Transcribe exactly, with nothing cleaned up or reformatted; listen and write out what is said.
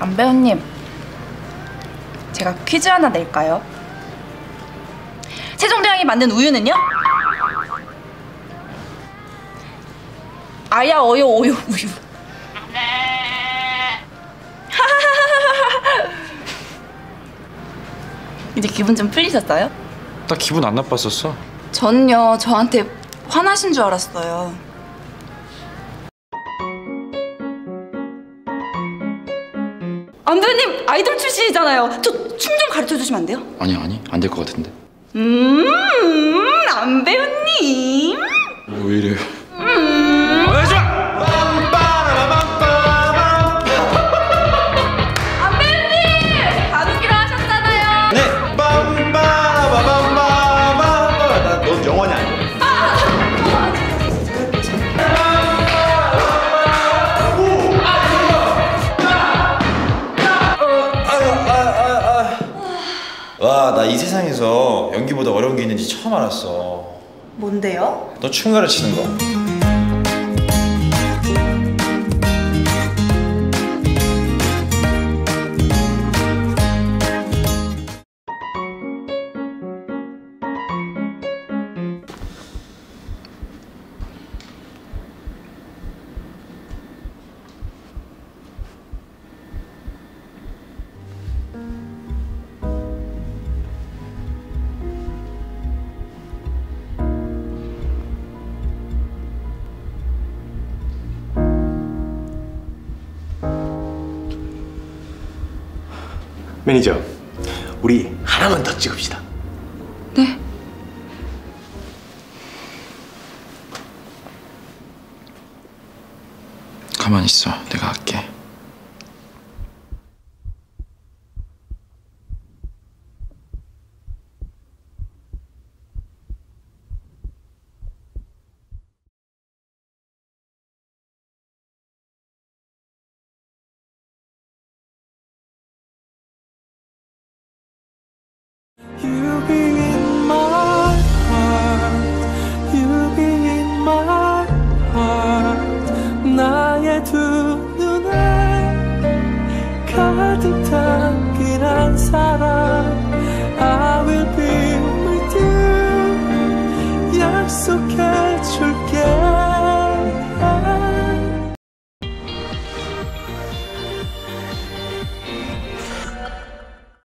안배우님, 제가 퀴즈 하나 낼까요? 세종대왕이 만든 우유는요? 아야 어요 오요 우유. 이제 기분 좀 풀리셨어요? 나 기분 안 나빴었어. 저는요, 저한테 화나신 줄 알았어요. 안배우님 아이돌 출신이잖아요. 저 춤 좀 가르쳐주시면 안 돼요? 아니 아니 안 될 것 같은데. 음 안배우님 어, 왜 이래요? 음 안배우님 가수기로 하셨잖아요. 네. 나 넌 영원히 안 돼. 와, 나 이 세상에서 연기보다 어려운 게 있는지 처음 알았어. 뭔데요? 너 춤 가르치는 거. 매니저, 우리 하나만 더 찍읍시다. 네. 가만히 있어, 내가 할게. 약속해줄게.